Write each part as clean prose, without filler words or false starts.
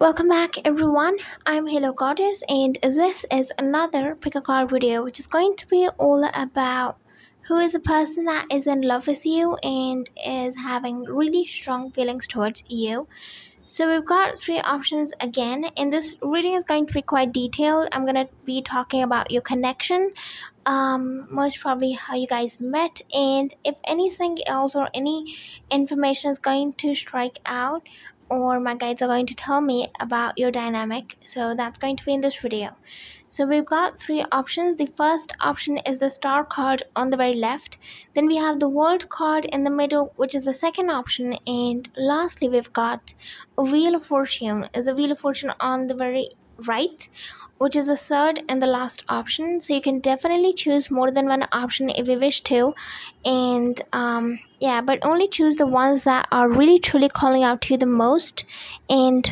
Welcome back everyone, I'm Halo Goddess and this is another pick a card video which is going to be all about who is the person that is in love with you and is having really strong feelings towards you. So we've got three options again, and this reading is going to be quite detailed. I'm going to be talking about your connection, most probably how you guys met, and if anything else or any information is going to strike out or my guides are going to tell me about your dynamic. So that's going to be in this video. So we've got three options. The first option is the star card on the very left. Then we have the world card in the middle, which is the second option. And lastly, we've got a wheel of fortune. Is the wheel of fortune on the very right, which is the third and the last option. So you can definitely choose more than one option if you wish to, and yeah, but only choose the ones that are really truly calling out to you the most. And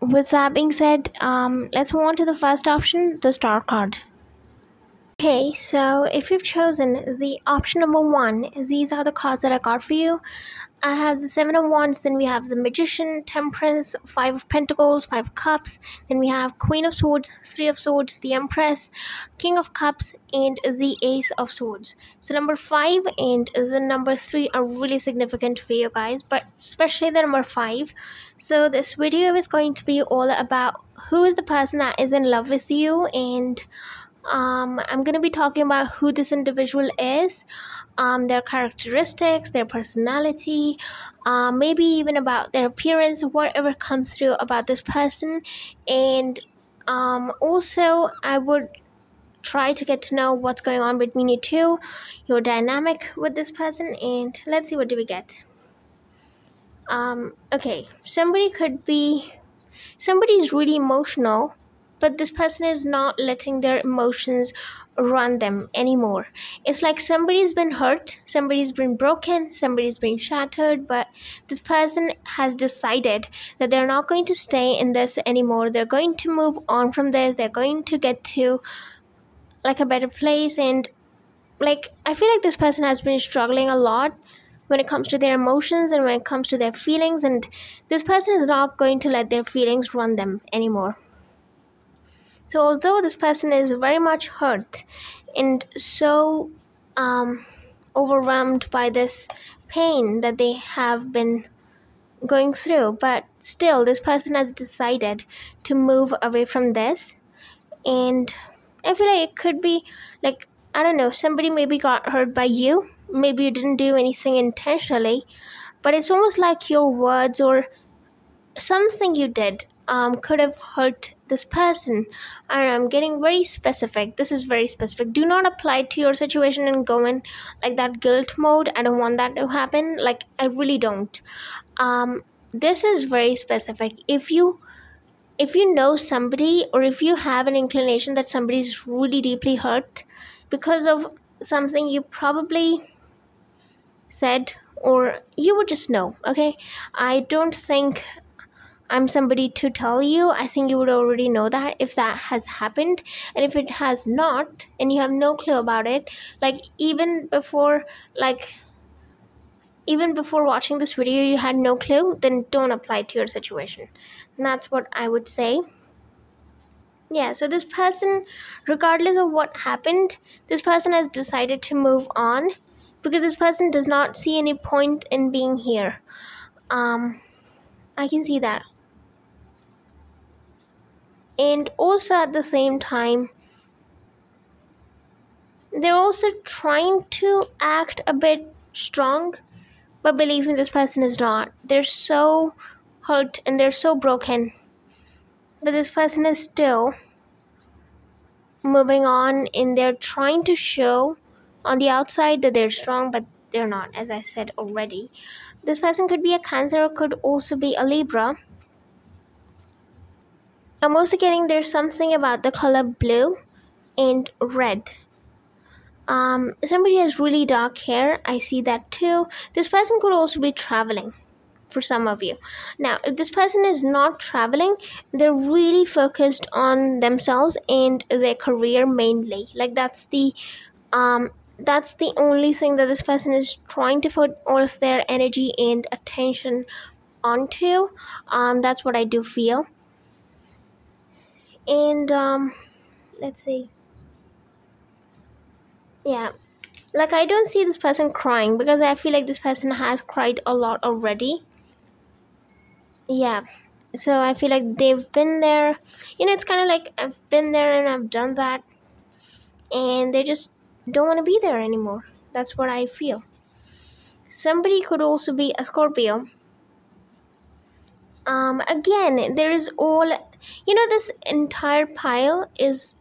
with that being said, let's move on to the first option, the star card. Okay, so if you've chosen the option number one, these are the cards that I got for you. I have the Seven of Wands, then we have the Magician, Temperance, Five of Pentacles, Five of Cups, then we have Queen of Swords, Three of Swords, the Empress, King of Cups, and the Ace of Swords. So number five and the number three are really significant for you guys, but especially the number five. So this video is going to be all about who is the person that is in love with you, and I'm going to be talking about who this individual is, their characteristics, their personality, maybe even about their appearance, whatever comes through about this person. And also I would try to get to know what's going on between you two, your dynamic with this person, and let's see what do we get. Okay, somebody's really emotional, but this person is not letting their emotions run them anymore. It's like somebody's been hurt, somebody's been broken, somebody's been shattered, but this person has decided that they're not going to stay in this anymore. They're going to move on from this. They're going to get to like a better place. And like, I feel like this person has been struggling a lot when it comes to their emotions and when it comes to their feelings. And this person is not going to let their feelings run them anymore. So although this person is very much hurt and so overwhelmed by this pain that they have been going through, but still this person has decided to move away from this. And I feel like it could be like, I don't know, somebody maybe got hurt by you. Maybe you didn't do anything intentionally, but it's almost like your words or something you did could have hurt this person. I don't know, I'm getting very specific. This is very specific. Do not apply to your situation and go in like that guilt mode. I don't want that to happen. Like, I really don't. This is very specific. If you know somebody, or if you have an inclination that somebody's really deeply hurt because of something you probably said, or you would just know, okay? I don't think I'm somebody to tell you. I think you would already know that if that has happened. And if it has not and you have no clue about it, like even before watching this video you had no clue, then don't apply to your situation. And that's what I would say. Yeah, so this person, regardless of what happened, this person has decided to move on because this person does not see any point in being here. I can see that. And also at the same time, they're also trying to act a bit strong, but believe me, this person is not. They're so hurt and they're so broken, but this person is still moving on, and they're trying to show on the outside that they're strong, but they're not, as I said already. This person could be a Cancer or could also be a Libra. I'm also getting there's something about the color blue and red. Somebody has really dark hair. I see that too. This person could also be traveling for some of you. Now, if this person is not traveling, they're really focused on themselves and their career mainly. Like that's the only thing that this person is trying to put all of their energy and attention onto. That's what I do feel. And let's see. Yeah, like I don't see this person crying because I feel like this person has cried a lot already. Yeah, so I feel like they've been there, you know. It's kind of like I've been there and I've done that, and they just don't want to be there anymore. That's what I feel. Somebody could also be a Scorpio. Again, there is all, you know, this entire pile is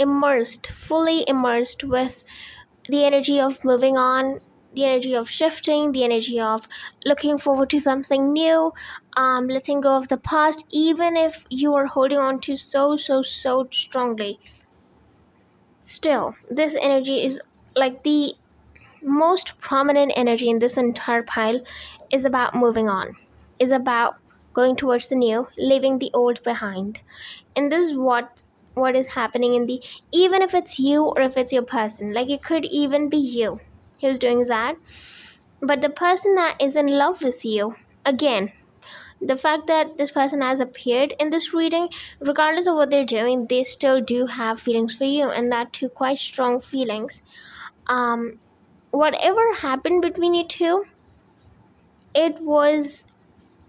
immersed, fully immersed with the energy of moving on, the energy of shifting, the energy of looking forward to something new, letting go of the past, even if you are holding on to so strongly. Still, this energy is like the most prominent energy in this entire pile is about moving on, is about going towards the new, leaving the old behind. And this is what is happening in the, even if it's you or if it's your person, like it could even be you who's doing that. But the person that is in love with you, again, the fact that this person has appeared in this reading, regardless of what they're doing, they still do have feelings for you, and that too, quite strong feelings. Whatever happened between you two, it was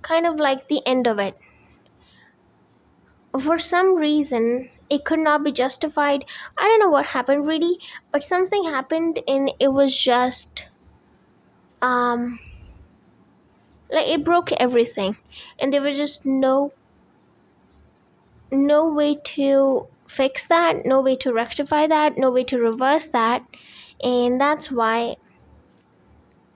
kind of like the end of it. For some reason, it could not be justified. I don't know what happened really, but something happened and it was just like it broke everything, and there was just no way to fix that, no way to rectify that, no way to reverse that. And that's why,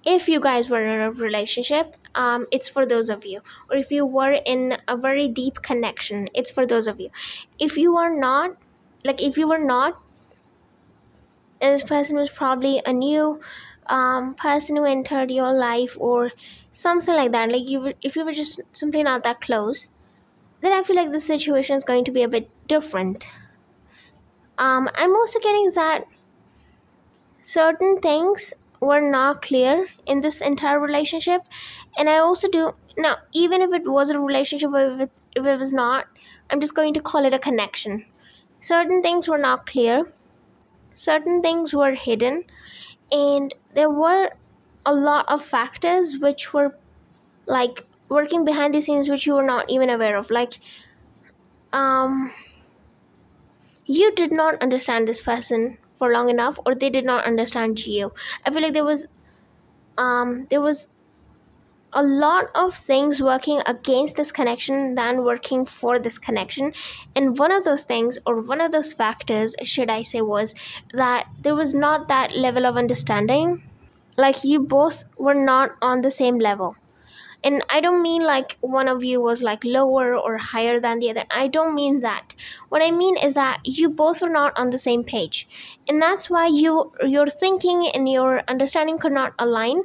if you guys were in a relationship, it's for those of you. Or if you were in a very deep connection, it's for those of you. If you are not, like if you were not, and this person was probably a new person who entered your life or something like that, like you were, if you were just simply not that close, then I feel like the situation is going to be a bit different. I'm also getting that certain things were not clear in this entire relationship, and I also do now, even if it was a relationship or if it was not, I'm just going to call it a connection. Certain things were not clear, certain things were hidden, and there were a lot of factors which were like working behind the scenes, which you were not even aware of. Like you did not understand this person for long enough, or they did not understand you. I feel like there was a lot of things working against this connection than working for this connection. And one of those things, or one of those factors should I say, was that there was not that level of understanding. Like you both were not on the same level. And I don't mean like one of you was like lower or higher than the other. I don't mean that. What I mean is that you both were not on the same page. And that's why your thinking and your understanding could not align.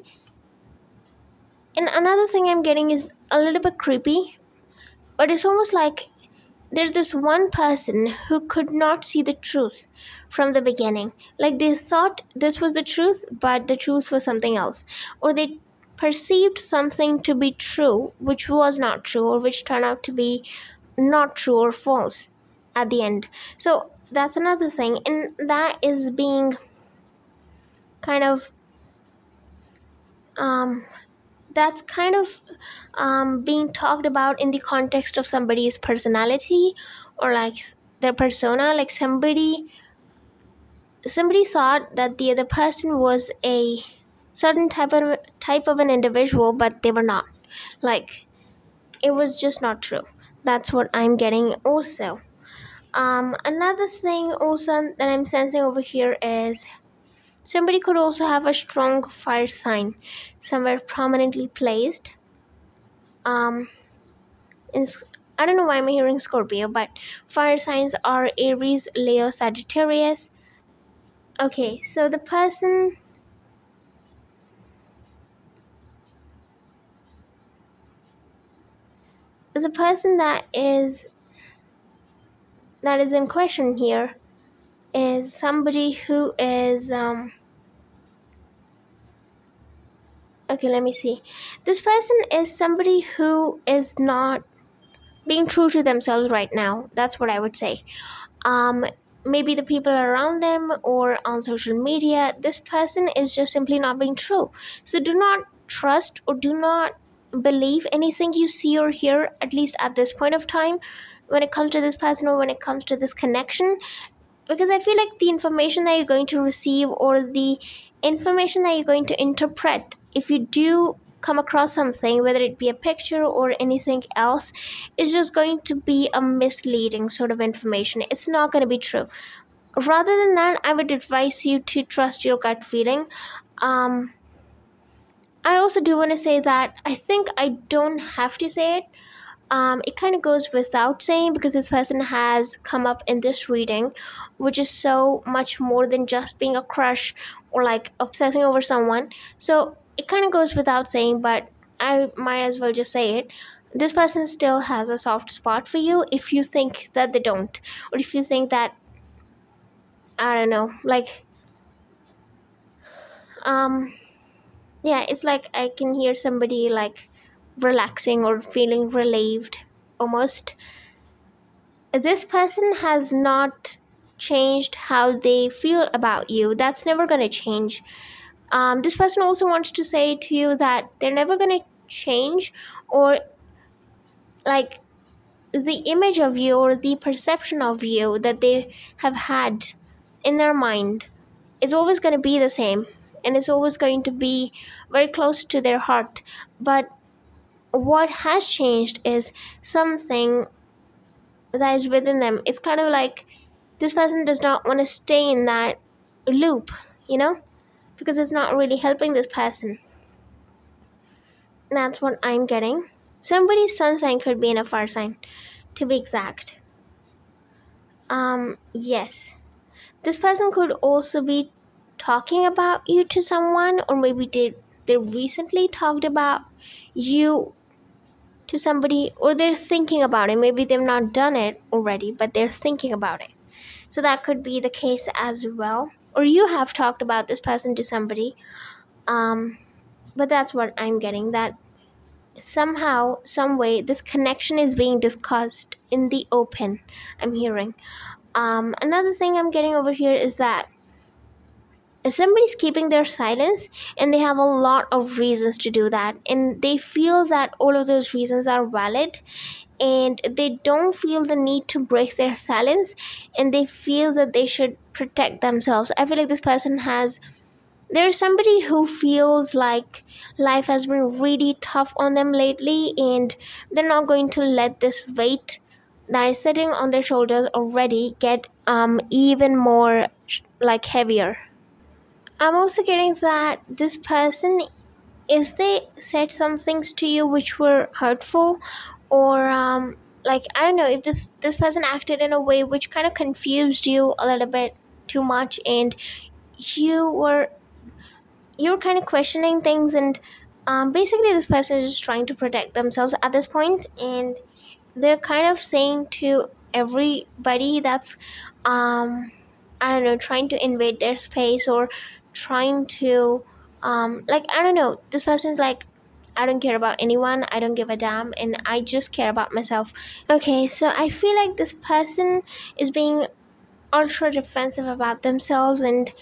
And another thing I'm getting is a little bit creepy. But it's almost like there's this one person who could not see the truth from the beginning. Like they thought this was the truth, but the truth was something else. Or they perceived something to be true which was not true, or which turned out to be not true or false at the end. So that's another thing, and that is being kind of that's kind of being talked about in the context of somebody's personality, or like their persona. Like somebody thought that the other person was a certain type of an individual, but they were not. Like it was just not true. That's what I'm getting also. Another thing also that I'm sensing over here is somebody could also have a strong fire sign somewhere prominently placed. I don't know why I'm hearing Scorpio, but fire signs are Aries, Leo, Sagittarius. Okay, so the person, the person that is in question here is somebody who is okay, let me see. This person is somebody who is not being true to themselves right now. That's what I would say. Maybe the people around them or on social media, this person is just simply not being true. So do not trust or do not believe anything you see or hear, at least at this point of time, when it comes to this person or when it comes to this connection. Because I feel like the information that you're going to receive or the information that you're going to interpret, if you do come across something, whether it be a picture or anything else, is just going to be a misleading sort of information. It's not going to be true. Rather than that, I would advise you to trust your gut feeling. I also do want to say that I think I don't have to say it. It kind of goes without saying because this person has come up in this reading, which is so much more than just being a crush or like obsessing over someone. So it kind of goes without saying, but I might as well just say it. This person still has a soft spot for you if you think that they don't, or if you think that, I don't know, like, yeah, it's like I can hear somebody like relaxing or feeling relieved almost. This person has not changed how they feel about you. That's never going to change. This person also wants to say to you that they're never going to change, or like the image of you or the perception of you that they have had in their mind is always going to be the same, and it's always going to be very close to their heart. But what has changed is something that is within them. It's kind of like this person does not want to stay in that loop, you know, because it's not really helping this person. That's what I'm getting. Somebody's sun sign could be in a fire sign, to be exact. Yes. This person could also be talking about you to someone, or maybe they recently talked about you to somebody, or they're thinking about it. Maybe they've not done it already, but they're thinking about it. So that could be the case as well. Or you have talked about this person to somebody. But that's what I'm getting, that somehow, some way, this connection is being discussed in the open, I'm hearing. Another thing I'm getting over here is that if somebody's keeping their silence, and they have a lot of reasons to do that, and they feel that all of those reasons are valid, and they don't feel the need to break their silence, and they feel that they should protect themselves. I feel like this person has, there's somebody who feels like life has been really tough on them lately, and they're not going to let this weight that is sitting on their shoulders already get even more like heavier. I'm also getting that this person, if they said some things to you which were hurtful, or like, I don't know, if this person acted in a way which kind of confused you a little bit too much, and you were kind of questioning things, and basically this person is just trying to protect themselves at this point, and they're kind of saying to everybody that's I don't know, trying to invade their space, or trying to like, I don't know, this person's like, I don't care about anyone, I don't give a damn, and I just care about myself. Okay, so I feel like this person is being ultra defensive about themselves, and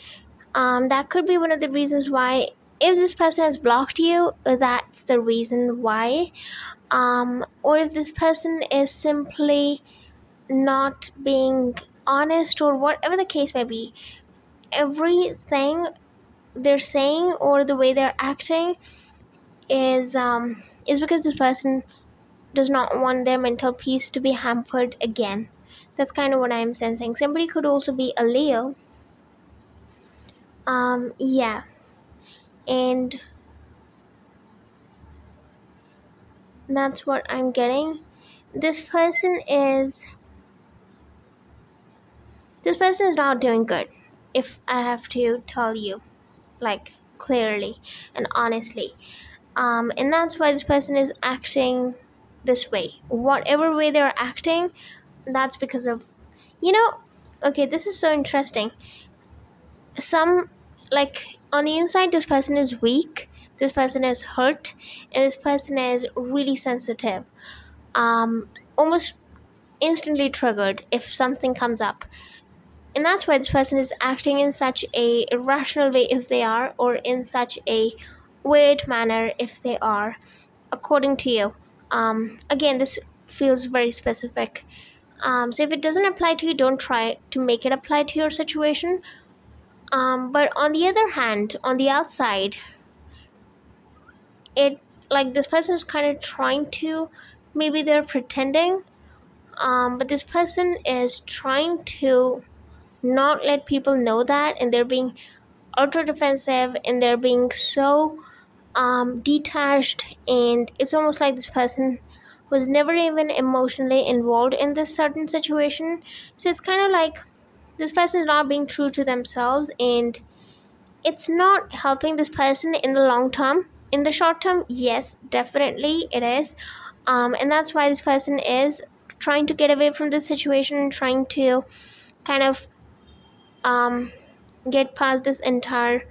that could be one of the reasons why, if this person has blocked you, that's the reason why. Or if this person is simply not being honest, or whatever the case may be, everything they're saying or the way they're acting is because this person does not want their mental peace to be hampered again. That's kind of what I'm sensing. Somebody could also be a Leo. Yeah, and that's what I'm getting. This person is not doing good, if I have to tell you, like, clearly and honestly. And that's why this person is acting this way. Whatever way they're acting, that's because of, you know, okay, this is so interesting. Some, like, on the inside, this person is weak, this person is hurt, and this person is really sensitive. almost instantly triggered if something comes up. And that's why this person is acting in such a irrational way if they are, or in such a weird manner if they are, according to you. Again, this feels very specific. So if it doesn't apply to you, don't try to make it apply to your situation. But on the other hand, on the outside, this person is kind of trying to, maybe they're pretending, but this person is trying to not let people know that, and they're being ultra defensive, and they're being so detached, and it's almost like this person was never even emotionally involved in this certain situation. So it's kind of like this person is not being true to themselves, and it's not helping this person in the long term. In the short term, yes, definitely it is. And that's why this person is trying to get away from this situation, trying to kind of get past this entire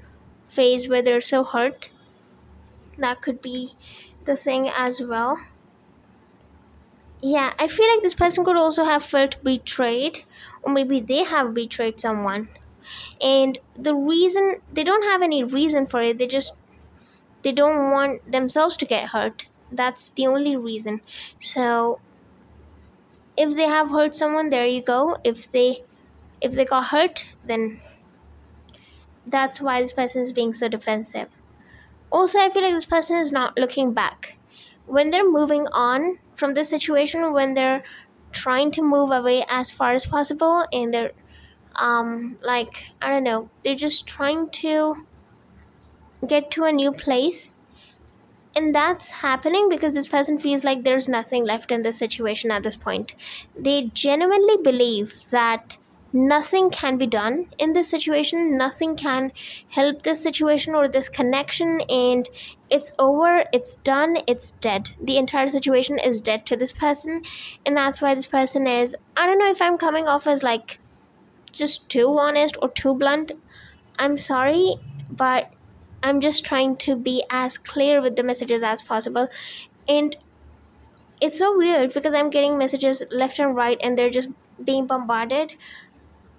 phase where they're so hurt. That could be the thing as well. Yeah, I feel like this person could also have felt betrayed, or maybe they have betrayed someone. And the reason, they don't have any reason for it, they don't want themselves to get hurt. That's the only reason. So if they have hurt someone, there you go. If they got hurt, then that's why this person is being so defensive. Also, I feel like this person is not looking back. When they're moving on from this situation, when they're trying to move away as far as possible, and they're I don't know, they're just trying to get to a new place, and that's happening because this person feels like there's nothing left in this situation at this point. They genuinely believe that nothing can be done in this situation, nothing can help this situation or this connection, and it's over, it's done, it's dead. The entire situation is dead to this person, and that's why this person is, I don't know if I'm coming off as like just too honest or too blunt, I'm sorry, but I'm just trying to be as clear with the messages as possible. And it's so weird because I'm getting messages left and right, and they're just being bombarded.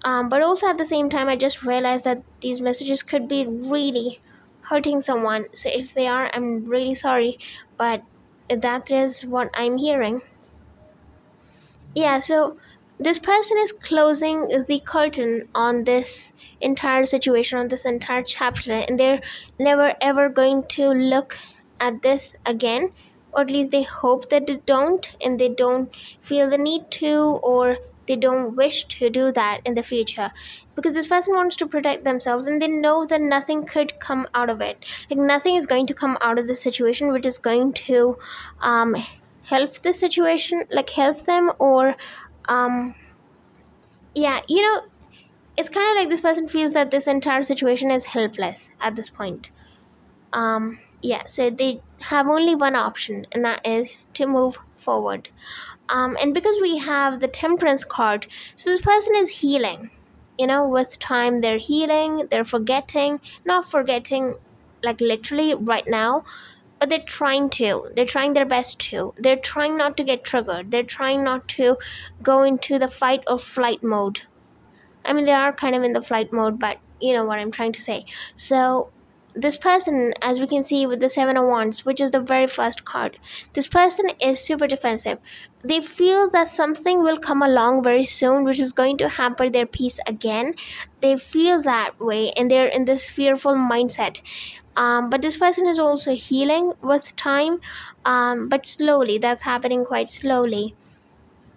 But also at the same time, I just realized that these messages could be really hurting someone. So if they are, I'm really sorry, but that is what I'm hearing. Yeah, so this person is closing the curtain on this entire situation, on this entire chapter, and they're never ever going to look at this again, or at least they hope that they don't, and they don't feel the need to, or they don't wish to do that in the future, because this person wants to protect themselves, and they know that nothing could come out of it. Like, nothing is going to come out of this situation which is going to help this situation, like help them, or yeah, you know, it's kind of like this person feels that this entire situation is helpless at this point. Yeah, so they have only one option, and that is to move forward. And because we have the Temperance card, so this person is healing. You know, with time they're healing, they're forgetting, not forgetting like literally right now, but they're trying to. They're trying their best to. They're trying not to get triggered. They're trying not to go into the fight or flight mode. I mean, they are kind of in the flight mode, but you know what I'm trying to say. So this person, as we can see with the Seven of Wands, which is the very first card, this person is super defensive. They feel that something will come along very soon which is going to hamper their peace again. They feel that way, and they're in this fearful mindset. But this person is also healing with time, but slowly. That's happening quite slowly.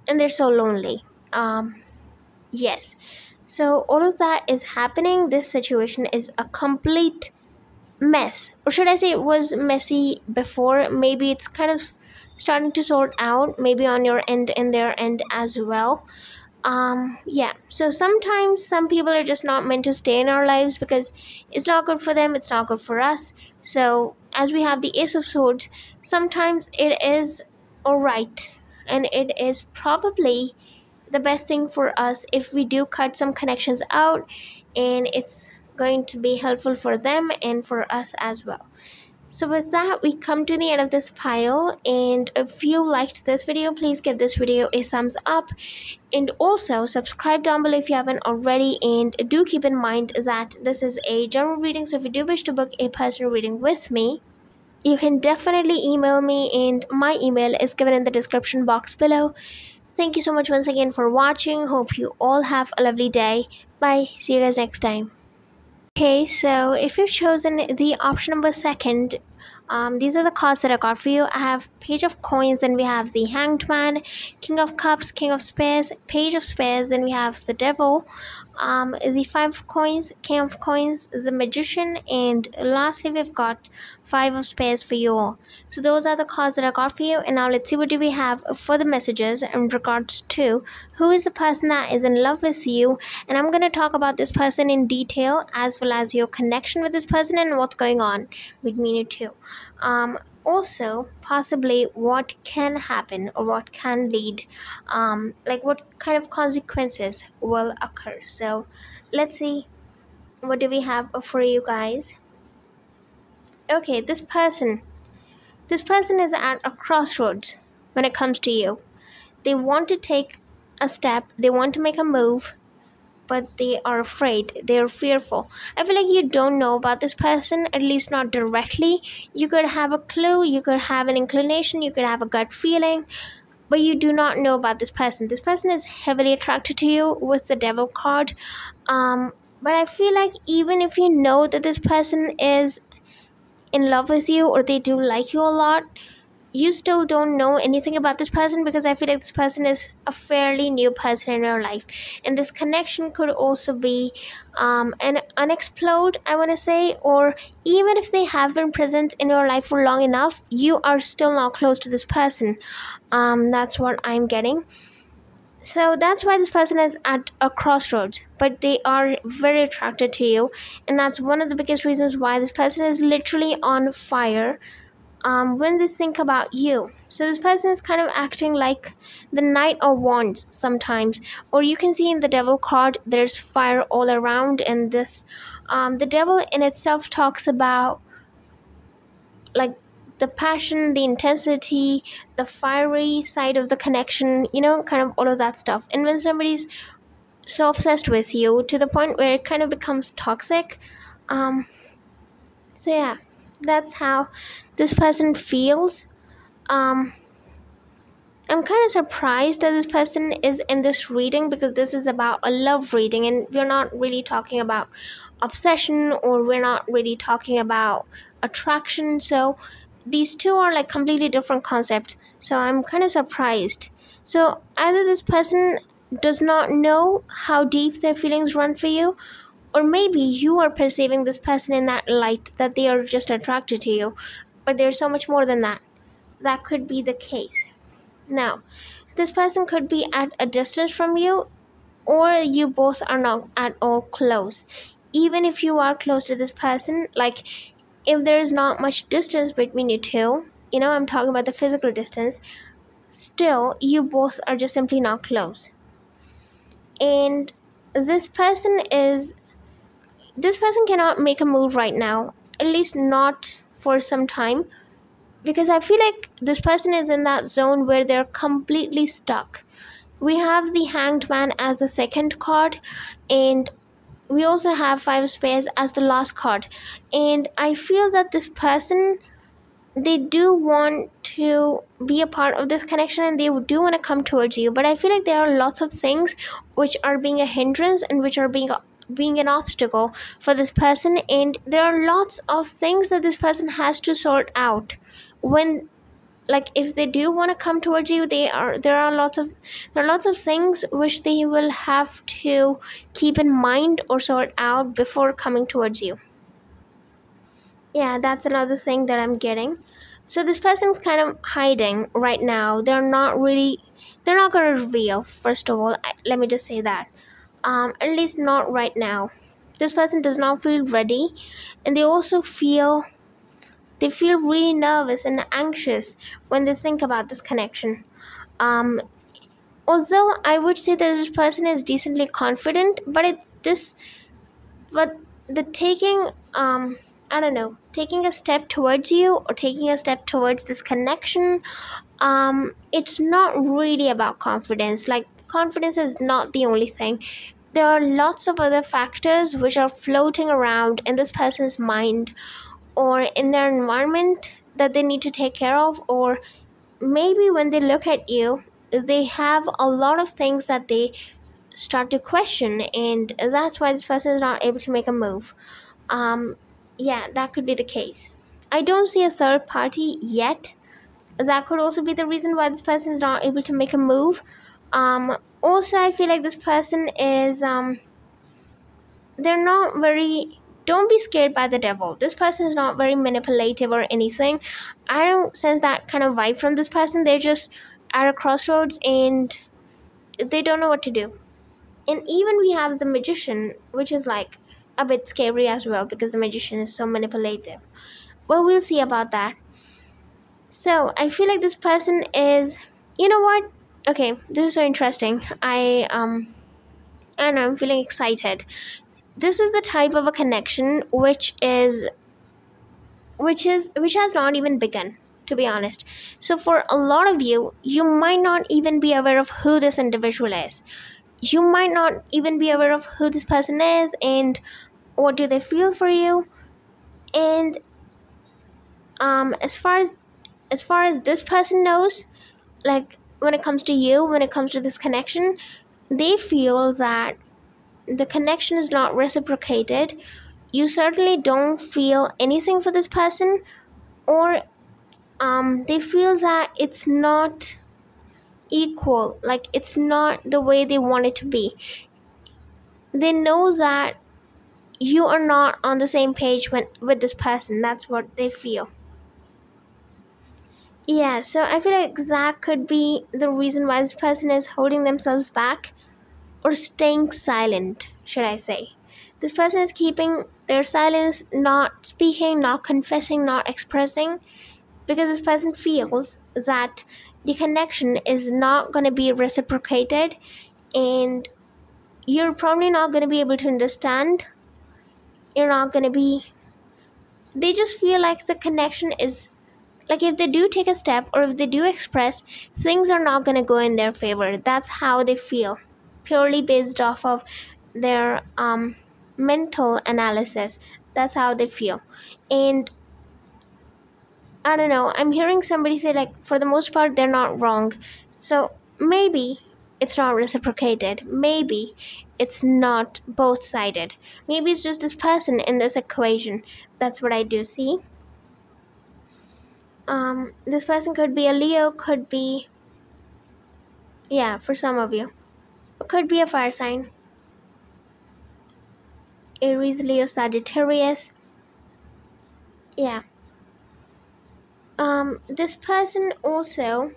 And they're so lonely. Yes. So all of that is happening. This situation is a complete mess, or should I say it was messy before. Maybe it's kind of starting to sort out, maybe on your end and their end as well. Yeah, so sometimes some people are just not meant to stay in our lives because it's not good for them, it's not good for us. So as we have the Ace of Swords, sometimes it is alright, and it is probably the best thing for us if we do cut some connections out, and it's going to be helpful for them and for us as well. So with that, we come to the end of this file, and if you liked this video, please give this video a thumbs up, and also subscribe down below if you haven't already. And do keep in mind that this is a general reading, so if you do wish to book a personal reading with me, you can definitely email me, and my email is given in the description box below. Thank you so much once again for watching. Hope you all have a lovely day. Bye. See you guys next time. Okay, so if you've chosen the option number second, these are the cards that I got for you. I have Page of Coins, then we have the Hanged Man, King of Cups, King of Spears, Page of Spears, then we have the Devil, the Five of Coins, King of Coins, the Magician, and lastly we've got Five of Spears for you all. So those are the cards that I got for you, and now let's see what do we have for the messages in regards to who is the person that is in love with you. And I'm going to talk about this person in detail, as well as your connection with this person and what's going on between you two. Also possibly what can happen or what can lead, like what kind of consequences will occur. So let's see what do we have for you guys. Okay, this person is at a crossroads when it comes to you. They want to take a step, they want to make a move, but they are afraid, they are fearful. I feel like you don't know about this person, at least not directly. You could have a clue, you could have an inclination, you could have a gut feeling, but you do not know about this person. This person is heavily attracted to you with the Devil card. But I feel like even if you know that this person is in love with you or they do like you a lot, you still don't know anything about this person, because I feel like this person is a fairly new person in your life. And this connection could also be an unexplored, I want to say, or even if they have been present in your life for long enough, you are still not close to this person. That's what I'm getting. So that's why this person is at a crossroads, but they are very attracted to you. And that's one of the biggest reasons why this person is literally on fire when they think about you. So this person is kind of acting like the Knight of Wands sometimes, or you can see in the Devil card there's fire all around. And this the Devil in itself talks about like the passion, the intensity, the fiery side of the connection, you know, kind of all of that stuff. And when somebody's so obsessed with you to the point where it kind of becomes toxic, so yeah, that's how this person feels. I'm kind of surprised that this person is in this reading, because this is about a love reading, and we're not really talking about obsession, or we're not really talking about attraction. So these two are like completely different concepts. So I'm kind of surprised. So either this person does not know how deep their feelings run for you, or maybe you are perceiving this person in that light, that they are just attracted to you, but there's so much more than that. That could be the case. Now, this person could be at a distance from you, or you both are not at all close. Even if you are close to this person, like if there is not much distance between you two, you know, I'm talking about the physical distance, still you both are just simply not close. And this person cannot make a move right now, at least not for some time, because I feel like this person is in that zone where they're completely stuck. We have the Hanged Man as the second card, and we also have Five of Spears as the last card. And I feel that this person, they do want to be a part of this connection, and they do want to come towards you, but I feel like there are lots of things which are being a hindrance and which are being an obstacle for this person. And there are lots of things that this person has to sort out when, like, if they do want to come towards you, there are lots of things which they will have to keep in mind or sort out before coming towards you. Yeah, that's another thing that I'm getting. So this person's kind of hiding right now. They're not going to reveal, first of all. Let me just say that. At least not right now. This person does not feel ready, and they also feel really nervous and anxious when they think about this connection. Although I would say that this person is decently confident, but the taking I don't know, taking a step towards you or taking a step towards this connection. It's not really about confidence. Like, confidence is not the only thing. There are lots of other factors which are floating around in this person's mind or in their environment that they need to take care of, or maybe when they look at you, they have a lot of things that they start to question, and that's why this person is not able to make a move. Yeah, that could be the case. I don't see a third party yet. That could also be the reason why this person is not able to make a move. Also, I feel like this person is, they're not very... Don't be scared by the devil. This person is not very manipulative or anything. I don't sense that kind of vibe from this person. They're just at a crossroads and they don't know what to do. And even we have the magician, which is like a bit scary as well, because the magician is so manipulative. But we'll see about that. So I feel like this person is, you know what? Okay, this is so interesting. I don't know, I'm feeling excited. This is the type of a connection which has not even begun, to be honest. So for a lot of you, you might not even be aware of who this individual is. You might not even be aware of who this person is and what do they feel for you. And as far as this person knows, like when it comes to you, when it comes to this connection, they feel that the connection is not reciprocated. You certainly don't feel anything for this person, or they feel that it's not equal, like it's not the way they want it to be. They know that you are not on the same page with this person. That's what they feel. Yeah, so I feel like that could be the reason why this person is holding themselves back, or staying silent, should I say. This person is keeping their silence, not speaking, not confessing, not expressing, because this person feels that the connection is not going to be reciprocated and you're probably not going to be able to understand. You're not going to be... They just feel like the connection is... Like if they do take a step or if they do express, things are not going to go in their favor. That's how they feel. Purely based off of their mental analysis. That's how they feel. And I don't know, I'm hearing somebody say, like, for the most part they're not wrong. So maybe it's not reciprocated, maybe it's not both-sided, maybe it's just this person in this equation. That's what I do see. This person could be a Leo, could be, yeah, for some of you, could be a fire sign. Aries, Leo, Sagittarius. Yeah. This person also...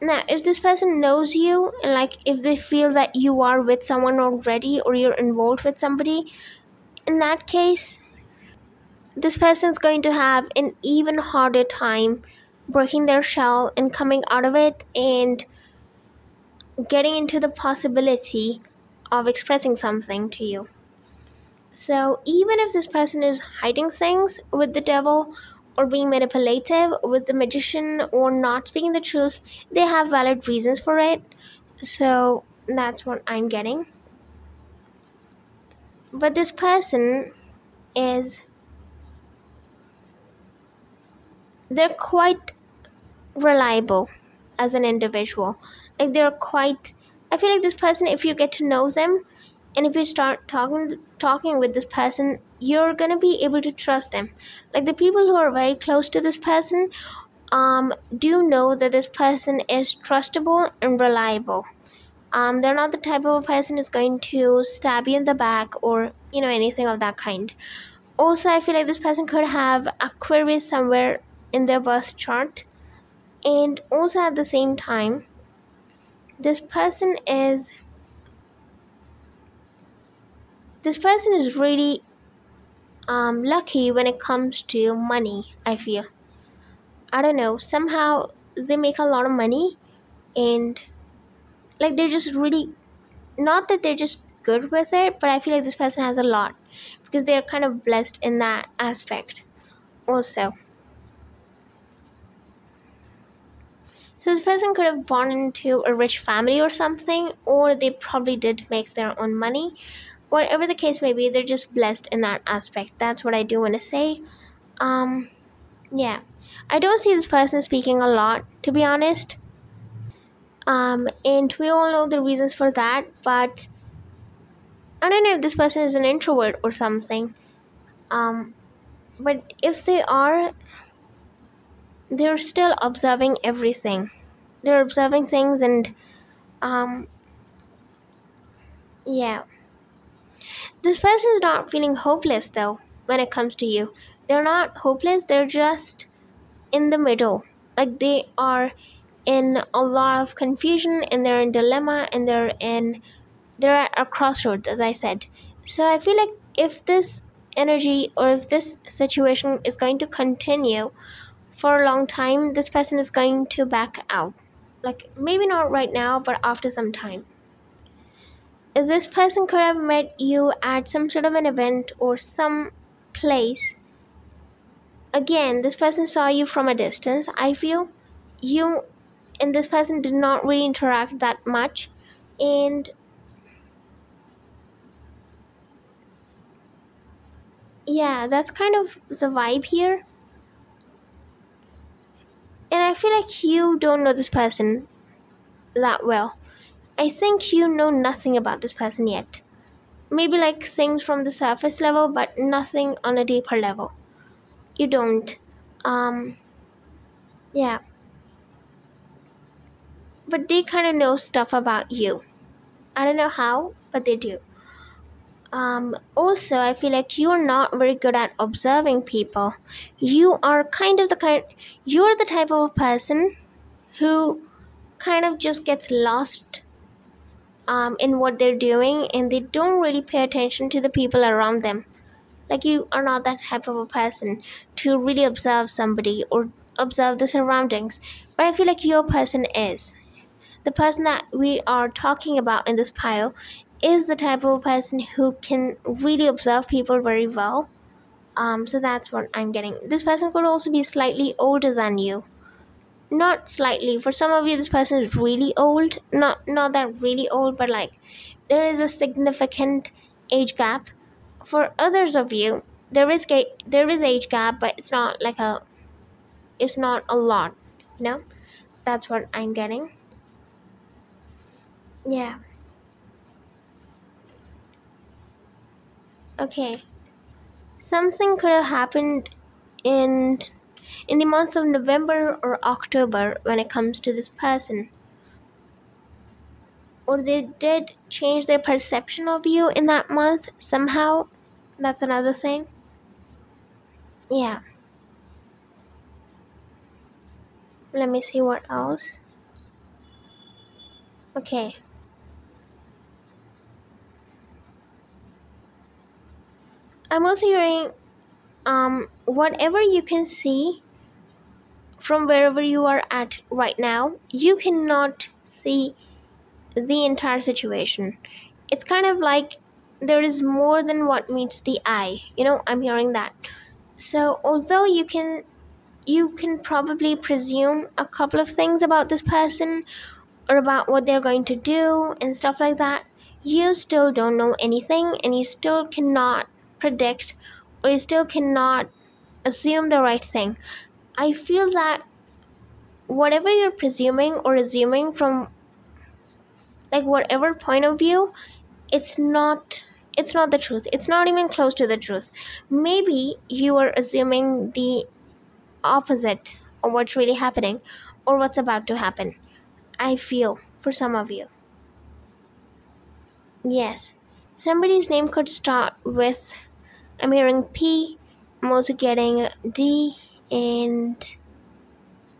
Now, if this person knows you, and like if they feel that you are with someone already or you're involved with somebody, in that case, this person's going to have an even harder time breaking their shell and coming out of it and getting into the possibility of expressing something to you. So even if this person is hiding things with the devil or being manipulative with the magician or not speaking the truth, they have valid reasons for it. So that's what I'm getting. But this person is... They're quite reliable as an individual. Like they're quite... I feel like this person, if you get to know them and if you start talking with this person, you're gonna be able to trust them. Like the people who are very close to this person do know that this person is trustable and reliable. They're not the type of a person who's going to stab you in the back or, you know, anything of that kind. Also, I feel like this person could have Aquarius somewhere in their birth chart. And also at the same time, this person is really lucky when it comes to money, I feel. I don't know, somehow they make a lot of money, and like they're just really, not that they're just good with it, but I feel like this person has a lot because they're kind of blessed in that aspect also. So this person could have born into a rich family or something, or they probably did make their own money. Whatever the case may be, they're just blessed in that aspect. That's what I do want to say. Yeah. I don't see this person speaking a lot, to be honest. And we all know the reasons for that, but I don't know if this person is an introvert or something. But if they are, they're still observing everything. They're observing things and, yeah. This person's not feeling hopeless, though, when it comes to you. They're not hopeless, they're just in the middle. Like, they are in a lot of confusion, and they're in dilemma, and they're at a crossroads, as I said. So I feel like if this energy or if this situation is going to continue for a long time, this person is going to back out. Like, maybe not right now, but after some time. This person could have met you at some sort of an event or some place. Again, this person saw you from a distance. I feel you and this person did not really interact that much. And yeah, that's kind of the vibe here. And I feel like you don't know this person that well. I think you know nothing about this person yet. Maybe like things from the surface level, but nothing on a deeper level. You don't. Yeah. But they kind of know stuff about you. I don't know how, but they do. Also, I feel like you're not very good at observing people. You are kind of the kind... You're the type of person who kind of just gets lost in what they're doing, and they don't really pay attention to the people around them. Like, you are not that type of a person to really observe somebody or observe the surroundings. But I feel like your person is. The person that we are talking about in this pile is the type of person who can really observe people very well. So that's what I'm getting. This person could also be slightly older than you. Not slightly. For some of you, this person is really old. Not that really old, but like there is a significant age gap. For others of you, there is age gap, but it's not a lot, you know? That's what I'm getting. Yeah. Okay. Something could have happened in the month of November or October when it comes to this person. Or they did change their perception of you in that month somehow. That's another thing. Yeah. Let me see what else. Okay. I'm also hearing whatever you can see from wherever you are at right now, you cannot see the entire situation. It's kind of like there is more than what meets the eye, you know. I'm hearing that. So although you can probably presume a couple of things about this person or about what they're going to do and stuff like that, you still don't know anything, and you still cannot predict, or you still cannot assume the right thing. I feel that whatever you're presuming or assuming from like whatever point of view, it's not the truth. It's not even close to the truth. Maybe you are assuming the opposite of what's really happening or what's about to happen. I feel for some of you. Yes. Somebody's name could start with, I'm hearing P, I'm also getting D and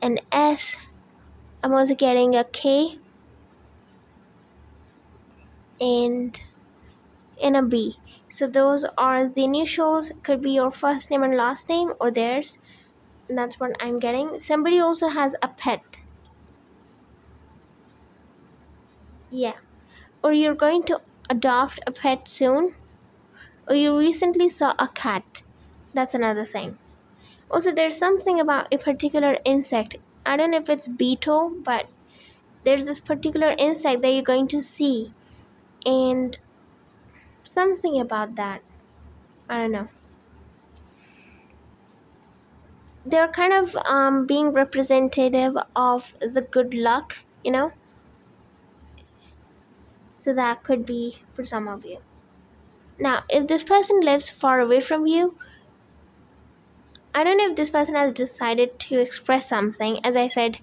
an S. I'm also getting a K. And a B. So those are the initials. Could be your first name and last name or theirs. And that's what I'm getting. Somebody also has a pet. Yeah. Or you're going to adopt a pet soon, or you recently saw a cat, that's another sign. Also, there's something about a particular insect. I don't know if it's beetle, but there's this particular insect that you're going to see, and something about that, I don't know. They're kind of being representative of the good luck, you know. So that could be for some of you. Now, if this person lives far away from you, I don't know if this person has decided to express something. As I said,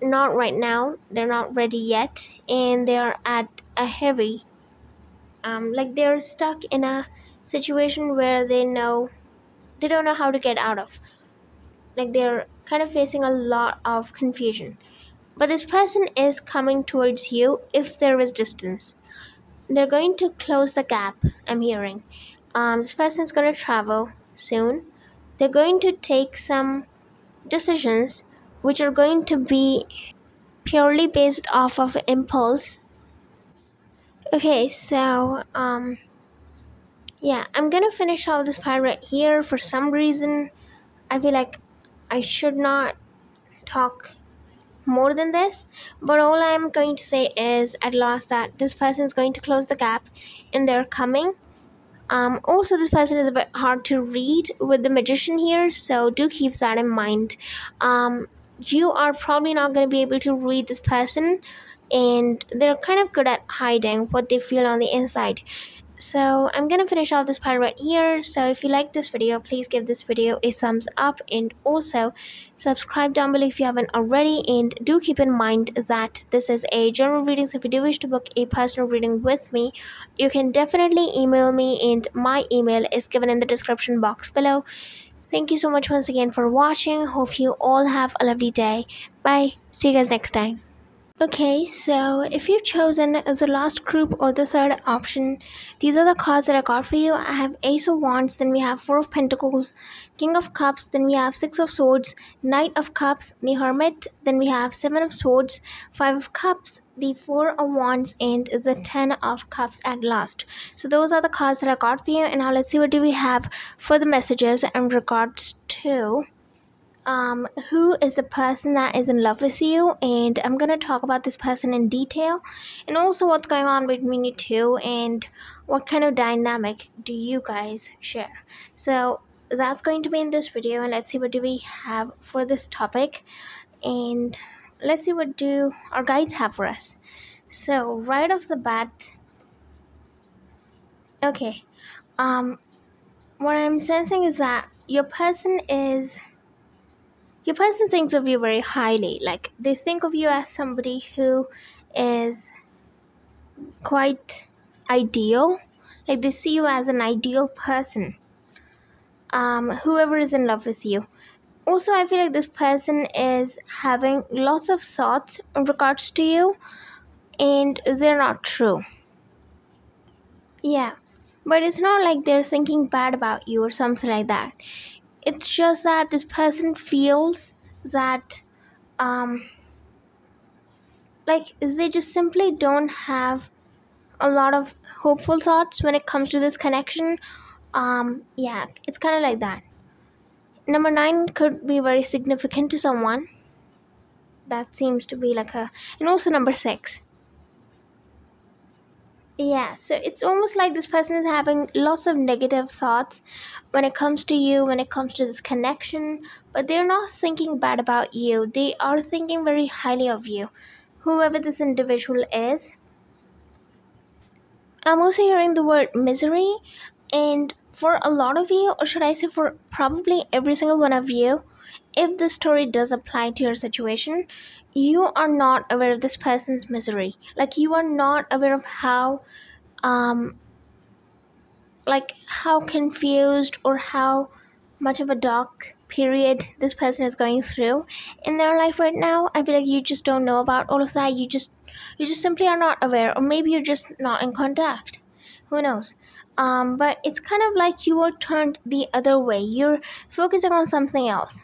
not right now. They're not ready yet, and they are at a heavy, like they're stuck in a situation where they don't know how to get out of. Like they're kind of facing a lot of confusion. But this person is coming towards you if there is distance. They're going to close the gap, I'm hearing. This person's going to travel soon. They're going to take some decisions which are going to be purely based off of impulse. Okay, so, yeah, I'm going to finish all this part right here. For some reason, I feel like I should not talk more than this, but all I'm going to say is at last that this person is going to close the gap and they're coming. Also, this person is a bit hard to read with the magician here, so do keep that in mind. You are probably not going to be able to read this person, and they're kind of good at hiding what they feel on the inside. So I'm going to finish off this part right here. So if you like this video, please give this video a thumbs up, and also subscribe down below if you haven't already. And do keep in mind that this is a general reading, so if you do wish to book a personal reading with me, you can definitely email me, and my email is given in the description box below. Thank you so much once again for watching. Hope you all have a lovely day. Bye. See you guys next time. Okay, so if you've chosen the last group or the third option, these are the cards that I got for you. I have Ace of Wands, then we have Four of Pentacles, King of Cups, then we have Six of Swords, Knight of Cups, the Hermit, then we have Seven of Swords, Five of Cups, the Four of Wands, and the Ten of Cups at last. So those are the cards that I got for you, and now let's see what do we have for the messages in regards to who is the person that is in love with you. And I'm going to talk about this person in detail, and also what's going on between you two, and what kind of dynamic do you guys share. So that's going to be in this video, and let's see what do we have for this topic, and let's see what do our guides have for us. So right off the bat, okay, what I'm sensing is that your person thinks of you very highly. Like, they think of you as somebody who is quite ideal. Like, they see you as an ideal person, whoever is in love with you. Also, I feel like this person is having lots of thoughts in regards to you, and they're not true. Yeah, but it's not like they're thinking bad about you or something like that. It's just that this person feels that, like, they just simply don't have a lot of hopeful thoughts when it comes to this connection. Yeah, it's kind of like that. Number 9 could be very significant to someone. That seems to be like a... And also number 6. Yeah, so it's almost like this person is having lots of negative thoughts when it comes to you, when it comes to this connection, but they're not thinking bad about you. They are thinking very highly of you, whoever this individual is. I'm also hearing the word misery, and for a lot of you, or should I say for probably every single one of you, if this story does apply to your situation, you are not aware of this person's misery. Like, you are not aware of how like how confused or how much of a dark period this person is going through in their life right now. I feel like you just don't know about all of that. You just simply are not aware, or maybe you're just not in contact. Who knows? But it's kind of like you are turned the other way. You're focusing on something else.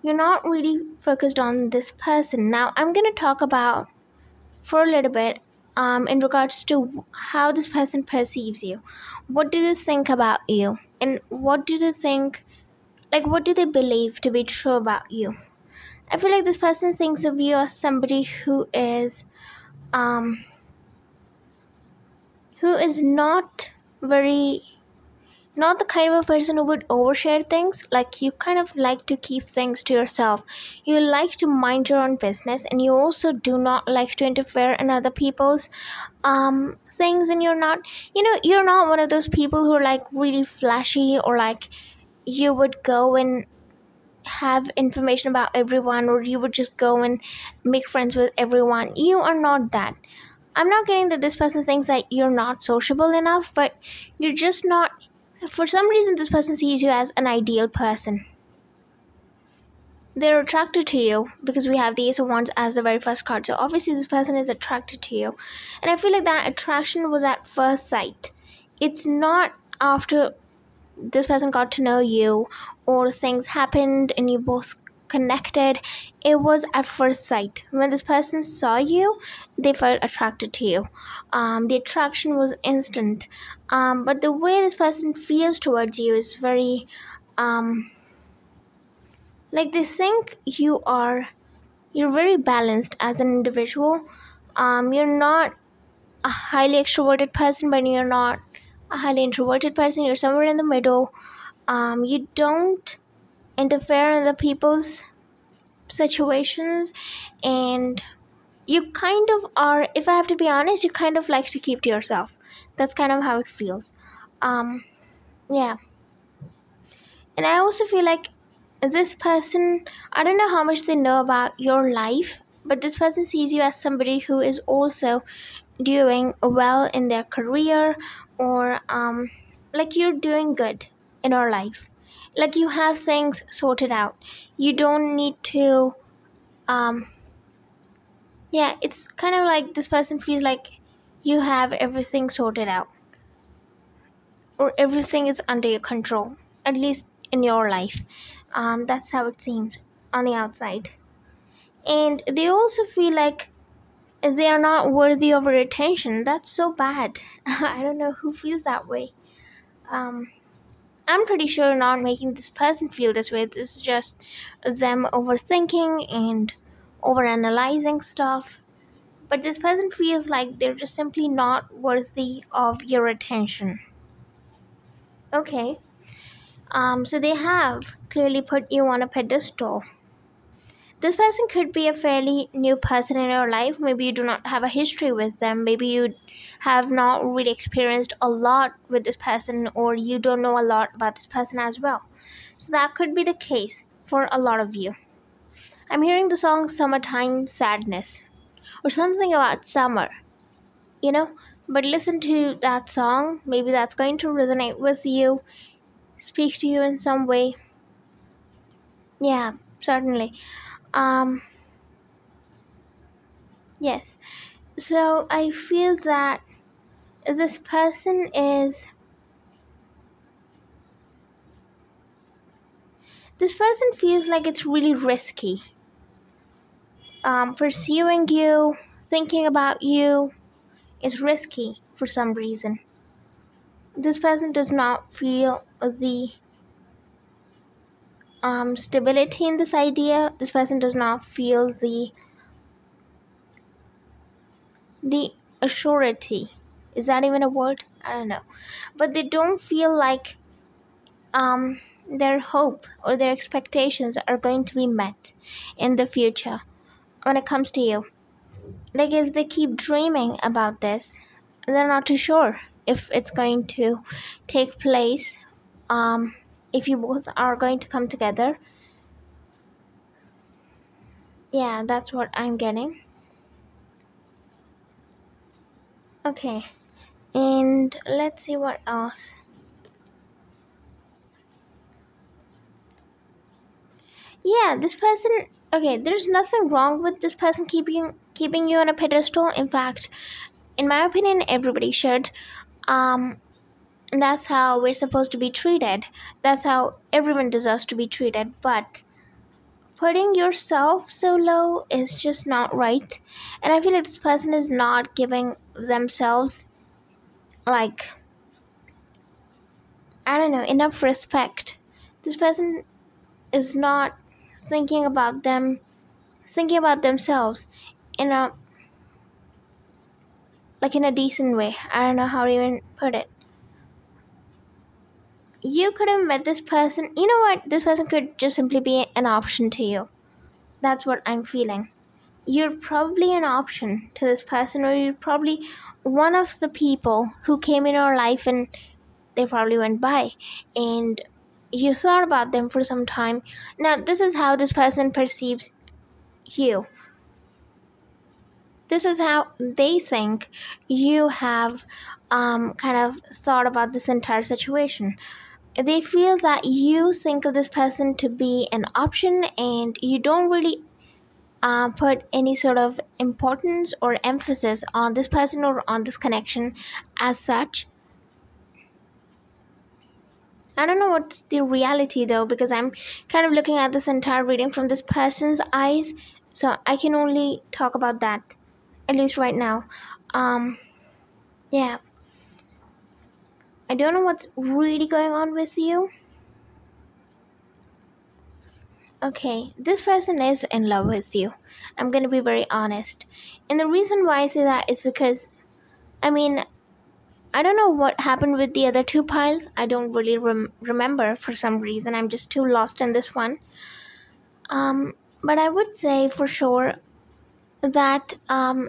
You're not really focused on this person. Now, I'm going to talk about, for a little bit, in regards to how this person perceives you. What do they think about you? And what do they think, like, what do they believe to be true about you? I feel like this person thinks of you as somebody who is not the kind of a person who would overshare things. Like, you kind of like to keep things to yourself. You like to mind your own business, and you also do not like to interfere in other people's things. And you're not one of those people who are like really flashy, or like you would go and have information about everyone, or you would just go and make friends with everyone. You are not that. I'm not getting that this person thinks that you're not sociable enough, but you're just not. For some reason, this person sees you as an ideal person. They're attracted to you because we have the Ace of Wands as the very first card. So obviously this person is attracted to you. And I feel like that attraction was at first sight. It's not after this person got to know you, or things happened and you both connected. It was at first sight. When this person saw you, they felt attracted to you. The attraction was instant. But the way this person feels towards you is very like, they think you're very balanced as an individual. You're not a highly extroverted person, but you're not a highly introverted person. You're somewhere in the middle. You don't interfere in other people's situations, and you kind of are, if I have to be honest, you kind of like to keep to yourself. That's kind of how it feels. Yeah. And I also feel like this person, I don't know how much they know about your life, but this person sees you as somebody who is also doing well in their career, or like you're doing good in your life. Like, you have things sorted out. You don't need to, yeah, it's kind of like this person feels like you have everything sorted out, or everything is under your control, at least in your life. That's how it seems on the outside. And they also feel like they are not worthy of your attention. That's so bad. I don't know who feels that way. I'm pretty sure not making this person feel this way. This is just them overthinking and overanalyzing stuff. But this person feels like they're just simply not worthy of your attention. Okay. So they have clearly put you on a pedestal. This person could be a fairly new person in your life. Maybe you do not have a history with them. Maybe you have not really experienced a lot with this person, or you don't know a lot about this person as well. So that could be the case for a lot of you. I'm hearing the song Summertime Sadness, or something about summer, you know. But listen to that song. Maybe that's going to resonate with you, speak to you in some way. Yeah, certainly. Yes, so I feel that this person is, this person feels like it's really risky, pursuing you, thinking about you is risky for some reason. This person does not feel the stability in this idea. This person does not feel the assurity. Is that even a word? I don't know. But they don't feel like their hope or their expectations are going to be met in the future when it comes to you. Like, if they keep dreaming about this, they're not too sure if it's going to take place. If you both are going to come together. Yeah, that's what I'm getting. Okay. And let's see what else. Yeah, this person, okay, there's nothing wrong with this person keeping you on a pedestal. In fact, in my opinion, everybody should. And that's how we're supposed to be treated. That's how everyone deserves to be treated. But putting yourself so low is just not right. And I feel like this person is not giving themselves, like, I don't know, enough respect. This person is not thinking about them, thinking about themselves in a, like, in a decent way. I don't know how to even put it. You could have met this person. You know what? This person could just simply be an option to you. That's what I'm feeling. You're probably an option to this person, or you're probably one of the people who came in our life and they probably went by. And you thought about them for some time. Now, this is how this person perceives you. This is how they think you have kind of thought about this entire situation. They feel that you think of this person to be an option, and you don't really put any sort of importance or emphasis on this person or on this connection as such. I don't know what's the reality though, because I'm kind of looking at this entire reading from this person's eyes, so I can only talk about that. At least right now. Yeah. I don't know what's really going on with you. Okay, this person is in love with you. I'm going to be very honest. And the reason why I say that is because, I mean, I don't know what happened with the other two piles. I don't really remember for some reason. I'm just too lost in this one. But I would say for sure that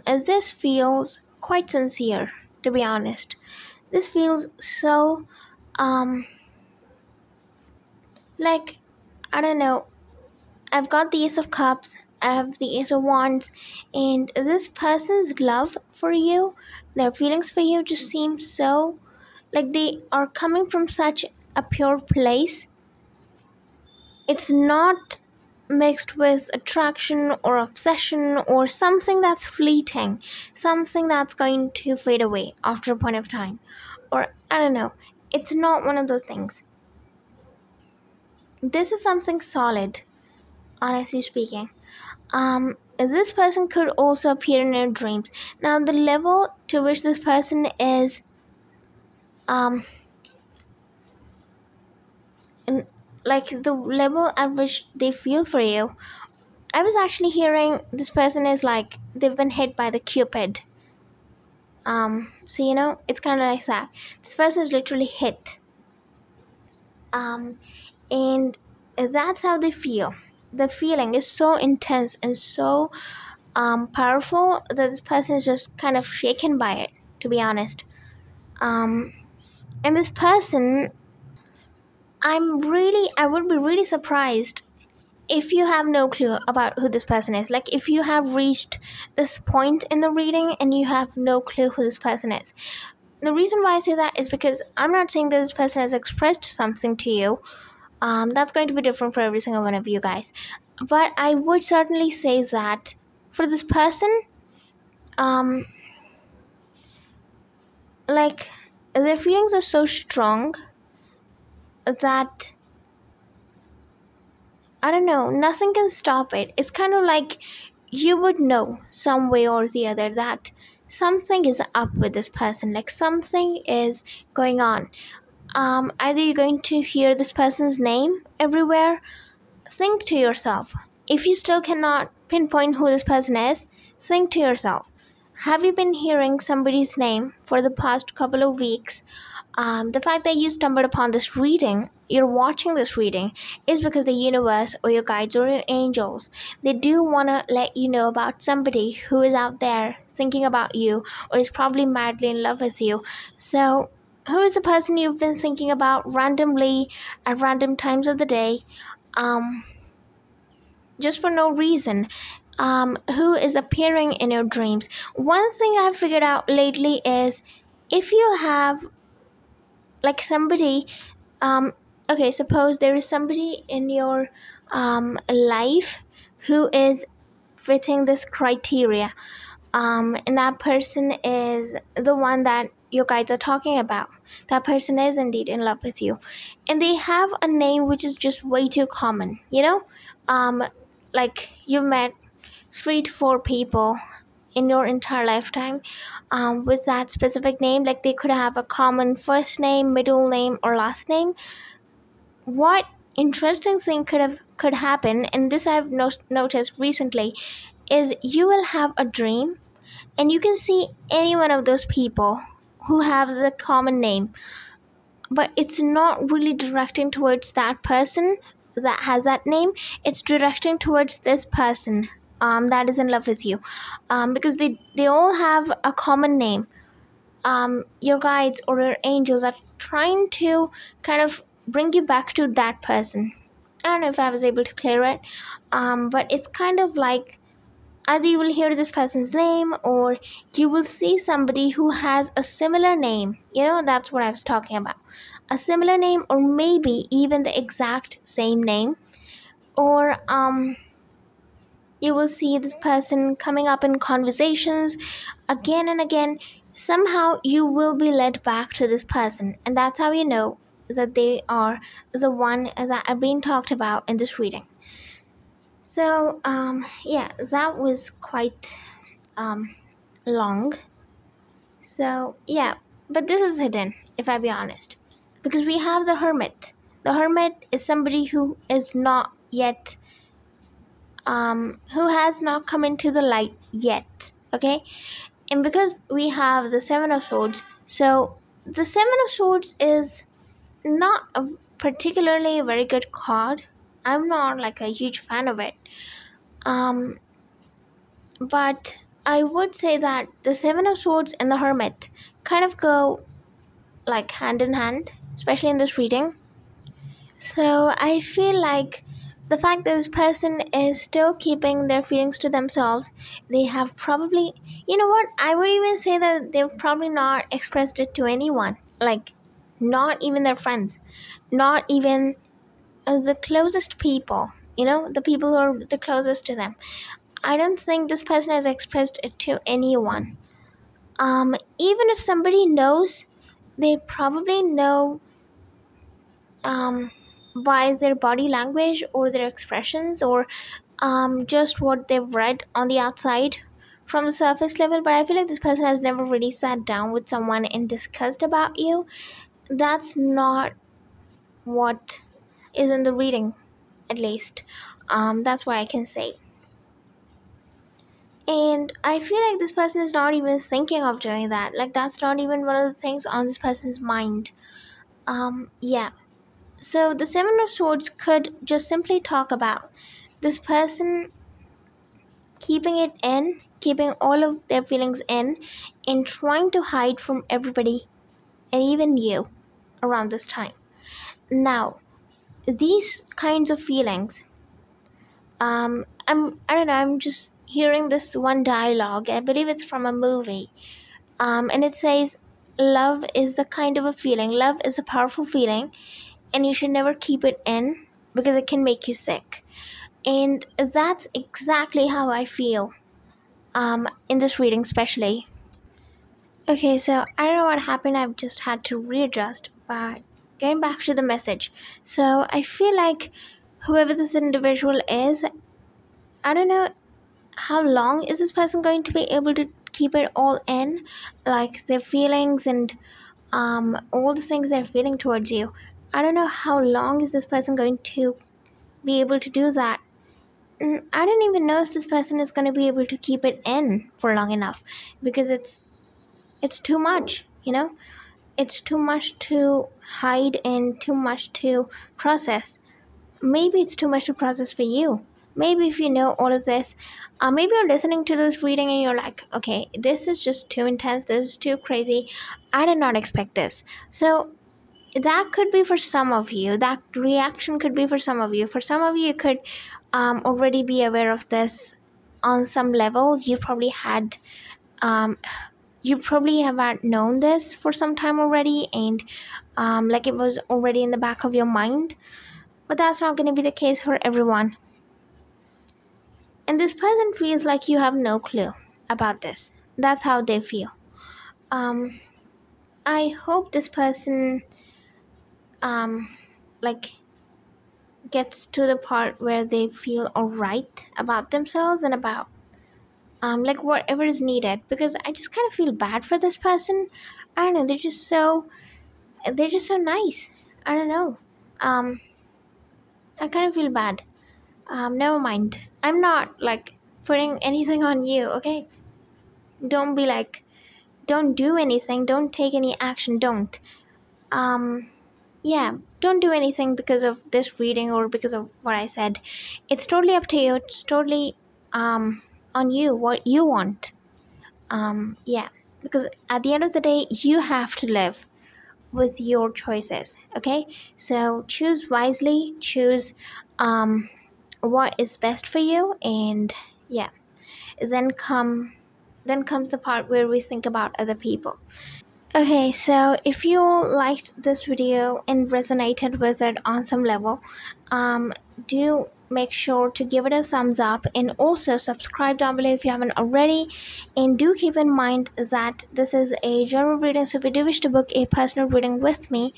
this feels quite sincere, to be honest. This feels so like, I don't know, I've got the Ace of Cups, I have the Ace of Wands, and this person's love for you, their feelings for you just seem so, like, they are coming from such a pure place. It's not mixed with attraction or obsession or something that's fleeting, something that's going to fade away after a point of time, or I don't know, it's not one of those things. This is something solid, honestly speaking. This person could also appear in your dreams. Now, the level to which this person is like, the level at which they feel for you, I was actually hearing this person is like, they've been hit by the Cupid. So, you know, it's kind of like that. This person is literally hit. And that's how they feel. The feeling is so intense and so powerful that this person is just kind of shaken by it, to be honest. And this person, I would be really surprised if you have no clue about who this person is. Like, if you have reached this point in the reading and you have no clue who this person is. The reason why I say that is because I'm not saying that this person has expressed something to you. That's going to be different for every single one of you guys. But I would certainly say that for this person, like, their feelings are so strong that, I don't know, nothing can stop it. It's kind of like you would know some way or the other that something is up with this person, like something is going on. Either you're going to hear this person's name everywhere. Think to yourself, if you still cannot pinpoint who this person is, think to yourself, have you been hearing somebody's name for the past couple of weeks? The fact that you stumbled upon this reading, you're watching this reading, is because the universe or your guides or your angels, they do want to let you know about somebody who is out there thinking about you or is probably madly in love with you. So who is the person you've been thinking about randomly at random times of the day, just for no reason? Who is appearing in your dreams? One thing I've figured out lately is if you have, like, somebody, okay, suppose there is somebody in your life who is fitting this criteria, and that person is the one that your guides are talking about. That person is indeed in love with you, and they have a name which is just way too common, you know, like you met 3 to 4 people in your entire lifetime with that specific name, like they could have a common first name, middle name, or last name. What interesting thing could happen, and this I've noticed recently, is you will have a dream and you can see any one of those people who have the common name, but it's not really directing towards that person that has that name. It's directing towards this person that is in love with you, because they all have a common name. Your guides or your angels are trying to kind of bring you back to that person. I don't know if I was able to clear it, but it's kind of like either you will hear this person's name or you will see somebody who has a similar name. You know, that's what I was talking about. A similar name, or maybe even the exact same name, or you will see this person coming up in conversations again and again. Somehow you will be led back to this person, and that's how you know that they are the one that I've been talked about in this reading. So yeah, that was quite long. So yeah, but this is hidden, if I be honest, because we have the Hermit. The Hermit is somebody who is not yet who has not come into the light yet, okay? And because we have the Seven of Swords, so the Seven of Swords is not a particularly very good card. I'm not like a huge fan of it, but I would say that the Seven of Swords and the Hermit kind of go like hand in hand, especially in this reading. So I feel like the fact that this person is still keeping their feelings to themselves, they have probably, you know what, I would even say that they've probably not expressed it to anyone, like not even their friends, not even the closest people, you know, the people who are the closest to them. I don't think this person has expressed it to anyone. Even if somebody knows, they probably know by their body language or their expressions, or just what they've read on the outside from the surface level. But I feel like this person has never really sat down with someone and discussed about you. That's not what is in the reading, at least. That's what I can say. And I feel like this person is not even thinking of doing that. Like, that's not even one of the things on this person's mind. Yeah. So the Seven of Swords could just simply talk about this person keeping it in, keeping all of their feelings in, and trying to hide from everybody and even you around this time. Now, these kinds of feelings, I don't know, I'm just hearing this one dialogue. I believe it's from a movie, and it says, love is the kind of a feeling, love is a powerful feeling, and you should never keep it in because it can make you sick. And that's exactly how I feel in this reading especially. Okay, so I don't know what happened. I've just had to readjust, but going back to the message. So I feel like whoever this individual is, I don't know how long is this person going to be able to keep it all in, like their feelings and all the things they're feeling towards you. I don't know how long is this person going to be able to do that. I don't even know if this person is going to be able to keep it in for long enough, because it's too much, you know. It's too much to hide and too much to process. Maybe it's too much to process for you. Maybe if you know all of this, maybe you're listening to this reading and you're like, okay, this is just too intense. This is too crazy. I did not expect this. So that could be for some of you. That reaction could be for some of you. For some of you, could already be aware of this on some level. You probably had, you probably have known this for some time already, and like it was already in the back of your mind. But that's not going to be the case for everyone. And this person feels like you have no clue about this. That's how they feel. I hope this person, like gets to the part where they feel alright about themselves and about like whatever is needed, because I just kind of feel bad for this person. I don't know, they're just so nice. I don't know. I kind of feel bad. Never mind. I'm not like putting anything on you, okay? Don't be like, don't do anything, don't take any action, don't. Yeah, don't do anything because of this reading or because of what I said. It's totally up to you. It's totally on you what you want. Yeah, because at the end of the day, you have to live with your choices, okay? So choose wisely, choose what is best for you, and yeah, then comes the part where we think about other people. Okay, so if you liked this video and resonated with it on some level, do make sure to give it a thumbs up and also subscribe down below if you haven't already. And do keep in mind that this is a general reading, so if you do wish to book a personal reading with me,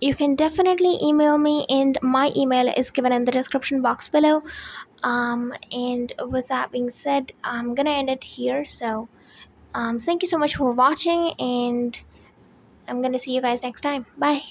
you can definitely email me, and my email is given in the description box below. And with that being said, I'm gonna end it here. So thank you so much for watching, and I'm gonna see you guys next time. Bye.